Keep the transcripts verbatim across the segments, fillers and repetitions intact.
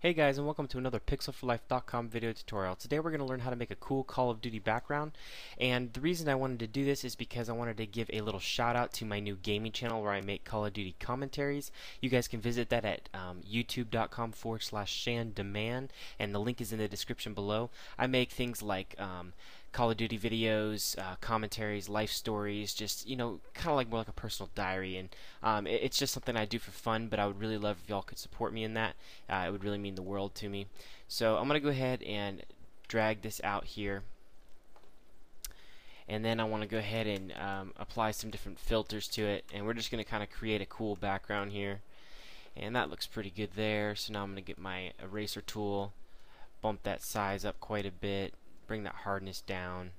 Hey guys, and welcome to another pixel for life dot com video tutorial. Today we're going to learn how to make a cool Call of Duty background, and the reason I wanted to do this is because I wanted to give a little shout out to my new gaming channel where I make Call of Duty commentaries. You guys can visit that at um, youtube dot com forward slash shandaman, and the link is in the description below. I make things like um, Call of Duty videos, uh, commentaries, life stories, just, you know, kind of like more like a personal diary, and um, it, it's just something I do for fun, but I would really love if y'all could support me in that. Uh, it would really mean the world to me. So I'm gonna go ahead and drag this out here, and then I want to go ahead and um, apply some different filters to it, and we're just gonna kinda create a cool background here, and that looks pretty good there. So now I'm gonna get my eraser tool, bump that size up quite a bit, bring that hardness down,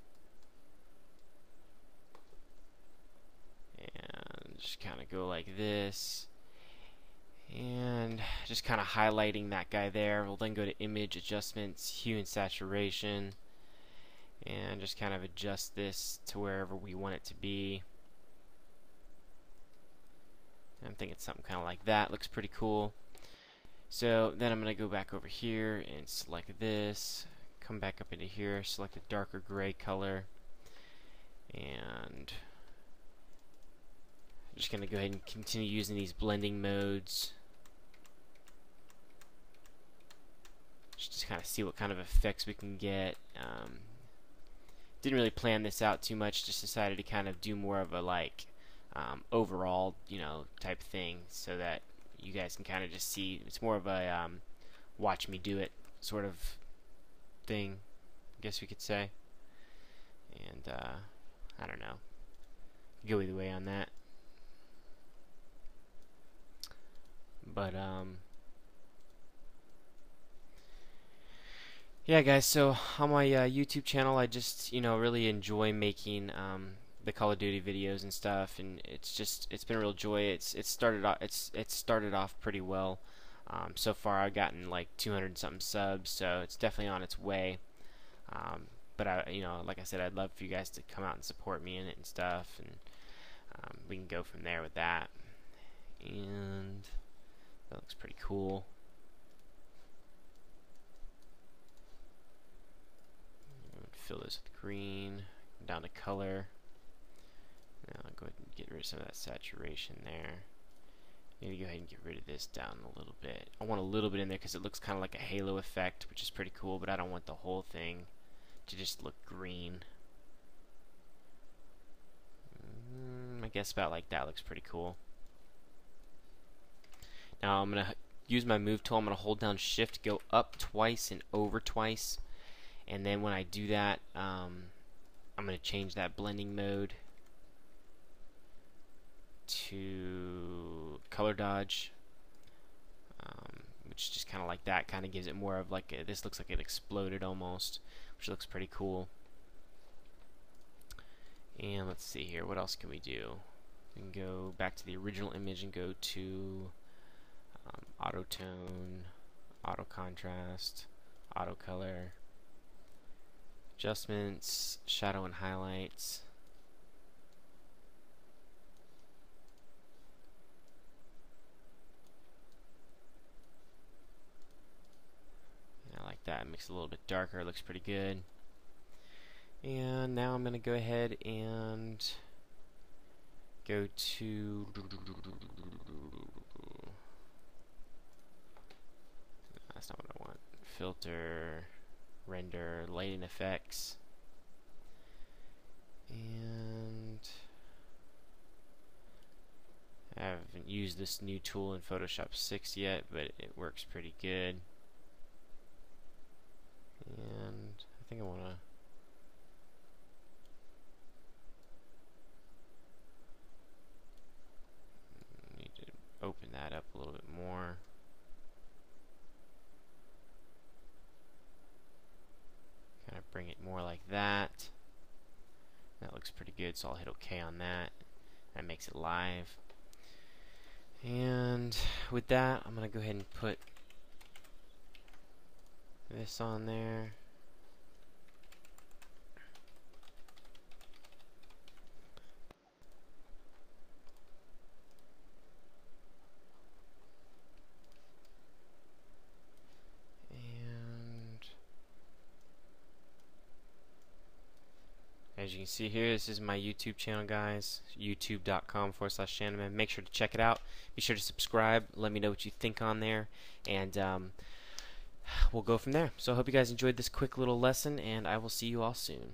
and just kinda go like this, and just kind of highlighting that guy there. We'll then go to image adjustments, hue and saturation, and just kind of adjust this to wherever we want it to be. I'm thinking something kind of like that. Looks pretty cool. So then I'm going to go back over here and select this, come back up into here, select a darker gray color, and I'm just going to go ahead and continue using these blending modes. Just kind of see what kind of effects we can get. Um, didn't really plan this out too much, just decided to kind of do more of a like um, overall, you know, type thing, so that you guys can kind of just see. It's more of a um, watch me do it sort of thing, I guess we could say. And uh, I don't know, go either way on that, but um. Yeah guys, so on my uh, YouTube channel I just, you know, really enjoy making um, the Call of Duty videos and stuff, and it's just, it's been a real joy. It's it started off it's it started off pretty well. Um, so far I've gotten like two hundred something subs, so it's definitely on its way. Um, but I, you know, like I said, I'd love for you guys to come out and support me in it and stuff, and um, we can go from there with that. And that looks pretty cool. Fill this with green, down to color. Now I'll go ahead and get rid of some of that saturation there. Maybe go ahead and get rid of this down a little bit. I want a little bit in there because it looks kind of like a halo effect, which is pretty cool, but I don't want the whole thing to just look green. Mm, I guess about like that looks pretty cool. Now I'm going to use my move tool. I'm going to hold down shift, go up twice and over twice. And then when I do that, um, I'm going to change that blending mode to color dodge, um, which just kind of like that, kind of gives it more of like a, this looks like it exploded almost, which looks pretty cool. And let's see here, what else can we do? We can go back to the original image and go to um, auto tone, auto contrast, auto color, adjustments, shadow and highlights. I like that, it makes it a little bit darker, it looks pretty good. And now I'm going to go ahead and go to that's not what I want. Filter, render, lighting effects, and I haven't used this new tool in Photoshop six yet, but it works pretty good. And I think I want to need to open that up a little bit more. Bring it more like that. That looks pretty good, so I'll hit OK on that. That makes it live. And with that, I'm going to go ahead and put this on there. As you can see here, this is my YouTube channel, guys. YouTube dot com forward slash shandaman. Make sure to check it out. Be sure to subscribe. Let me know what you think on there, and um, we'll go from there. So I hope you guys enjoyed this quick little lesson, and I will see you all soon.